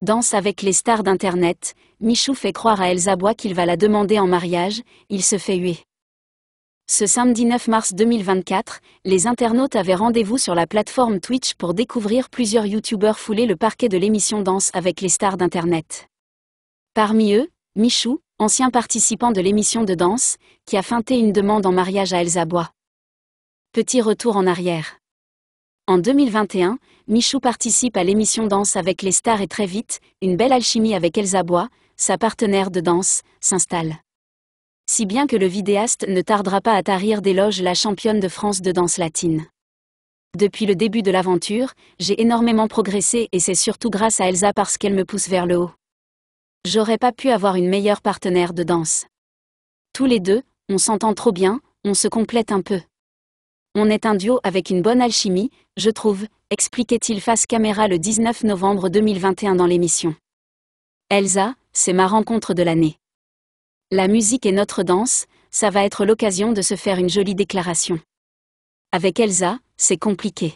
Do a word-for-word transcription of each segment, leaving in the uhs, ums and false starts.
Danse avec les stars d'Internet, Michou fait croire à Elsa Bois qu'il va la demander en mariage, il se fait huer. Ce samedi neuf mars deux mille vingt-quatre, les internautes avaient rendez-vous sur la plateforme Twitch pour découvrir plusieurs youtubeurs fouler le parquet de l'émission Danse avec les stars d'Internet. Parmi eux, Michou, ancien participant de l'émission de danse, qui a feinté une demande en mariage à Elsa Bois. Petit retour en arrière. En deux mille vingt et un, Michou participe à l'émission Danse avec les stars et très vite, une belle alchimie avec Elsa Bois, sa partenaire de danse, s'installe. Si bien que le vidéaste ne tardera pas à tarir d'éloges la championne de France de danse latine. Depuis le début de l'aventure, j'ai énormément progressé et c'est surtout grâce à Elsa parce qu'elle me pousse vers le haut. J'aurais pas pu avoir une meilleure partenaire de danse. Tous les deux, on s'entend trop bien, on se complète un peu. On est un duo avec une bonne alchimie, je trouve, expliquait-il face caméra le dix-neuf novembre deux mille vingt et un dans l'émission. Elsa, c'est ma rencontre de l'année. La musique est notre danse, ça va être l'occasion de se faire une jolie déclaration. Avec Elsa, c'est compliqué.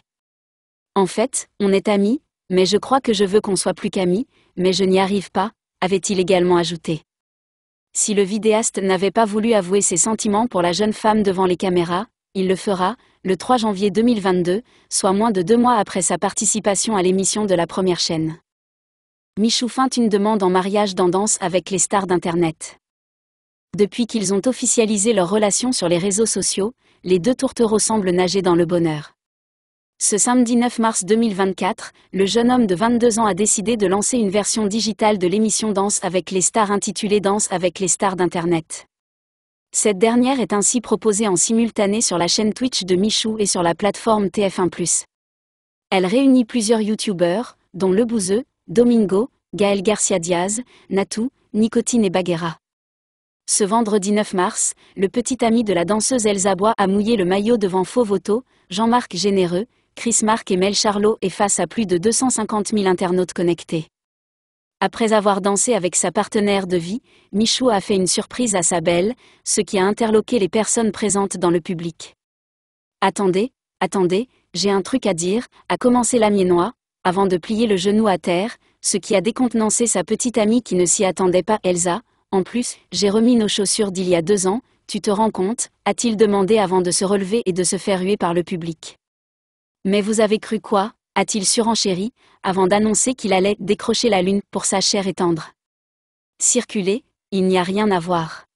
En fait, on est amis, mais je crois que je veux qu'on soit plus qu'amis, mais je n'y arrive pas, avait-il également ajouté. Si le vidéaste n'avait pas voulu avouer ses sentiments pour la jeune femme devant les caméras, il le fera, le trois janvier deux mille vingt-deux, soit moins de deux mois après sa participation à l'émission de la première chaîne. Michou feinte une demande en mariage dans Danse avec les stars d'Internet. Depuis qu'ils ont officialisé leur relation sur les réseaux sociaux, les deux tourtereaux semblent nager dans le bonheur. Ce samedi neuf mars deux mille vingt-quatre, le jeune homme de vingt-deux ans a décidé de lancer une version digitale de l'émission Danse avec les stars intitulée Danse avec les stars d'Internet. Cette dernière est ainsi proposée en simultané sur la chaîne Twitch de Michou et sur la plateforme T F un plus. Elle réunit plusieurs youtubeurs, dont Le Bouzeux, Domingo, Gaël Garcia Diaz, Natou, Nicotine et Baguera. Ce vendredi neuf mars, le petit ami de la danseuse Elsa Bois a mouillé le maillot devant Fovoto, Jean-Marc Généreux, Chris-Marc et Mel Charlot et face à plus de deux cent cinquante mille internautes connectés. Après avoir dansé avec sa partenaire de vie, Michou a fait une surprise à sa belle, ce qui a interloqué les personnes présentes dans le public. « Attendez, attendez, j'ai un truc à dire », a commencé l'amiénois, avant de plier le genou à terre, ce qui a décontenancé sa petite amie qui ne s'y attendait pas. Elsa, en plus, j'ai remis nos chaussures d'il y a deux ans, tu te rends compte, a-t-il demandé avant de se relever et de se faire huer par le public. Mais vous avez cru quoi? A-t-il surenchéri, avant d'annoncer qu'il allait décrocher la lune pour sa chair et tendre. Circuler, il n'y a rien à voir.